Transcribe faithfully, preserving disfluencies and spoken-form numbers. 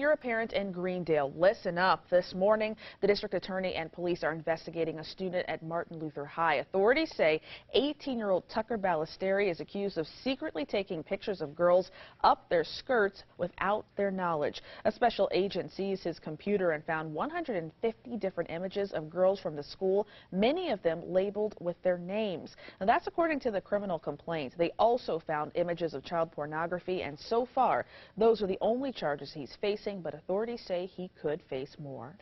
you're a parent in Greendale, listen up. This morning, the district attorney and police are investigating a student at Martin Luther High. Authorities say eighteen-year-old Tucker Balisteri is accused of secretly taking pictures of girls up their skirts without their knowledge. A special agent seized his computer and found one hundred fifty different images of girls from the school, many of them labeled with their names. Now, that's according to the criminal complaint. They also found images of child pornography, and so far, those are the only charges he's facing, but authorities say he could face more.